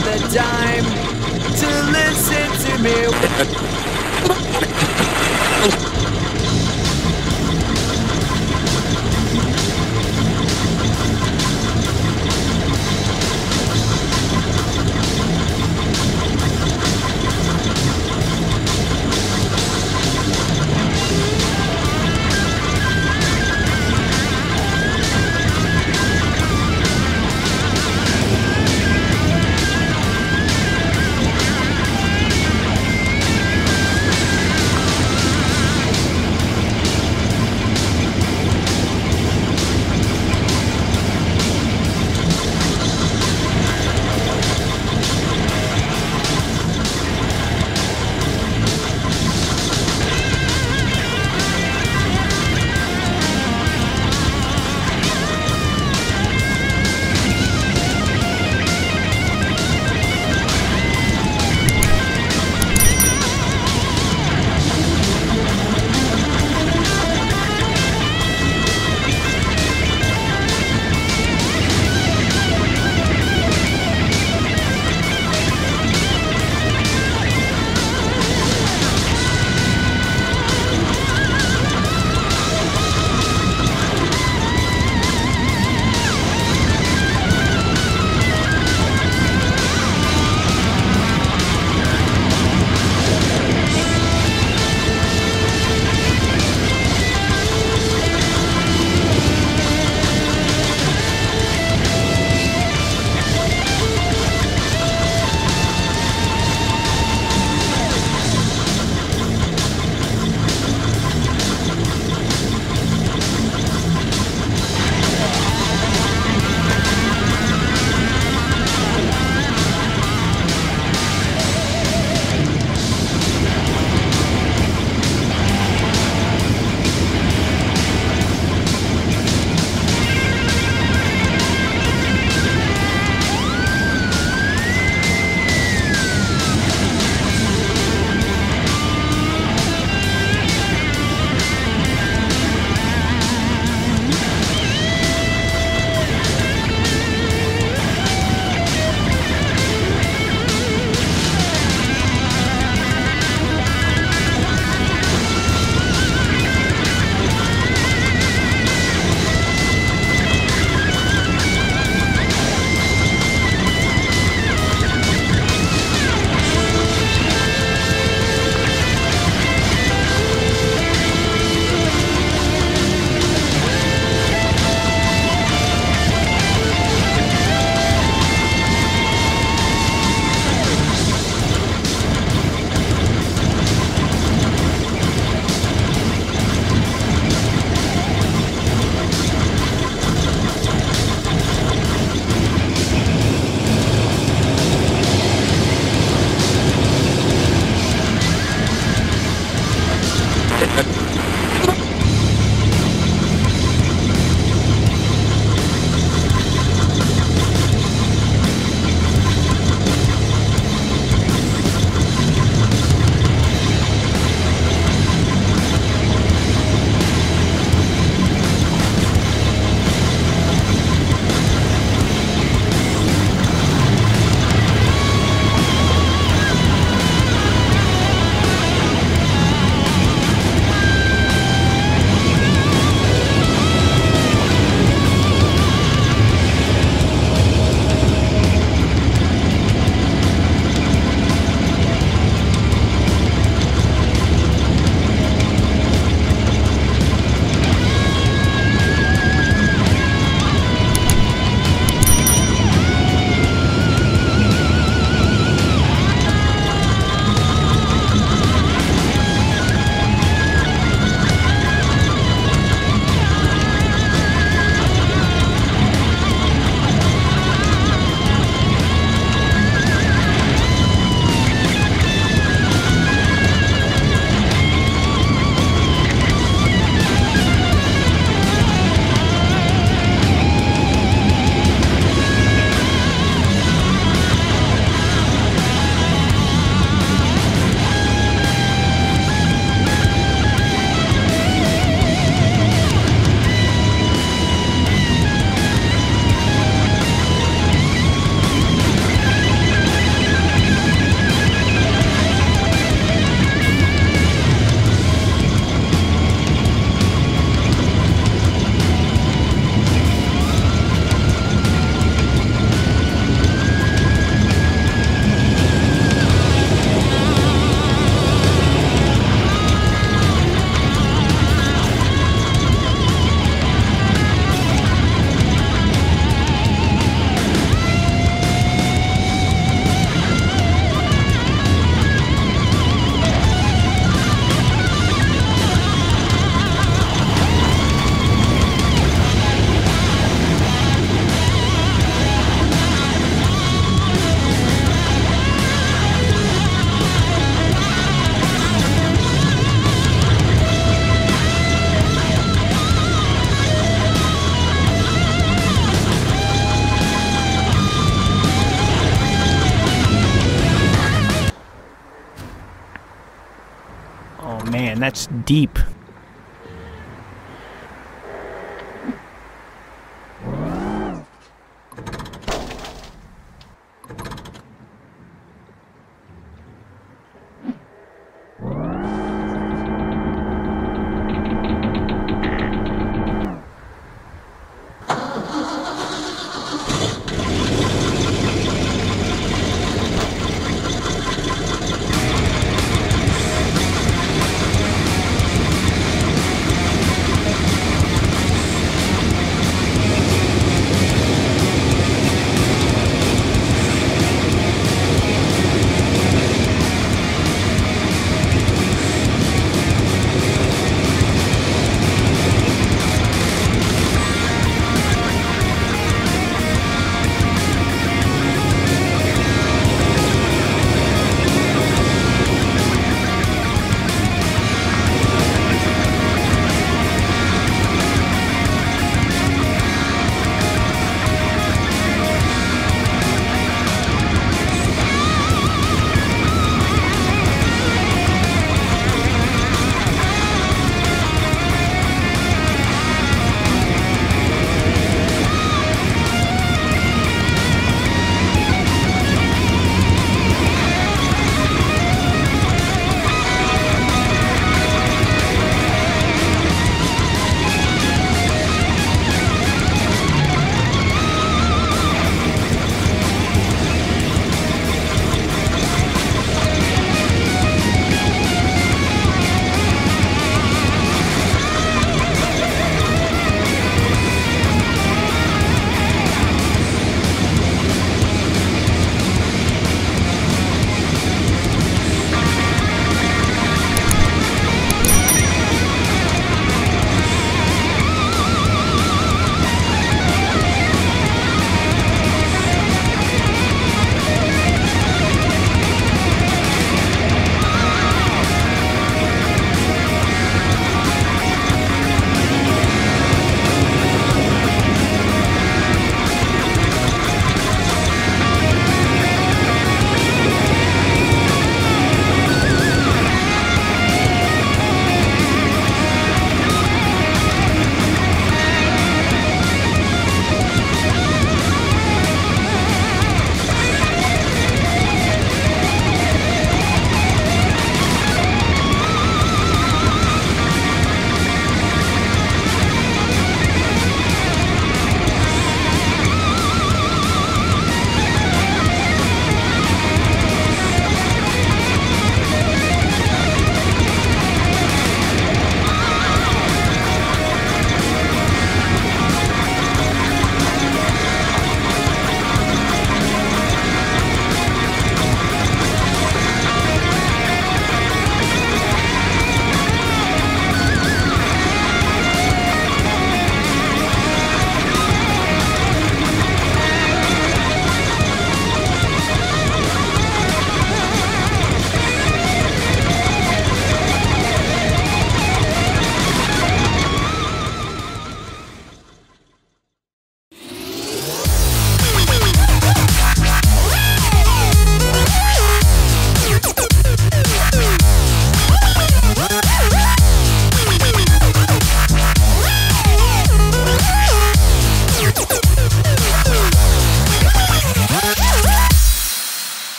had the time to listen to me. that's deep.